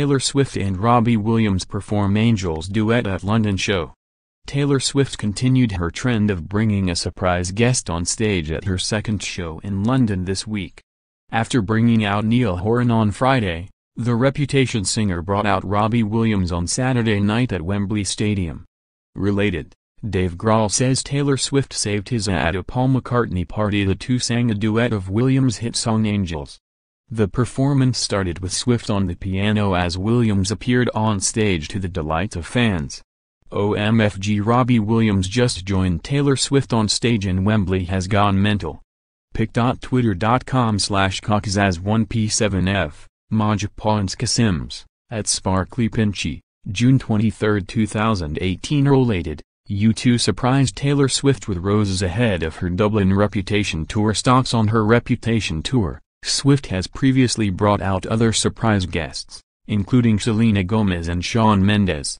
Taylor Swift and Robbie Williams perform Angels duet at London show. Taylor Swift continued her trend of bringing a surprise guest on stage at her second show in London this week. After bringing out Niall Horan on Friday, the Reputation singer brought out Robbie Williams on Saturday night at Wembley Stadium. Related, Dave Grohl says Taylor Swift saved his at a Paul McCartney party. The two sang a duet of Williams' hit song Angels. The performance started with Swift on the piano as Williams appeared on stage to the delight of fans. OMFG, Robbie Williams just joined Taylor Swift on stage in Wembley has gone mental. pic.twitter.com/cox as 1p7f, Maja Ponska Sims, at Sparkly Pinchy, June 23, 2018. Related, U2 surprised Taylor Swift with roses ahead of her Dublin Reputation Tour stops. On her Reputation Tour, Swift has previously brought out other surprise guests, including Selena Gomez and Shawn Mendes.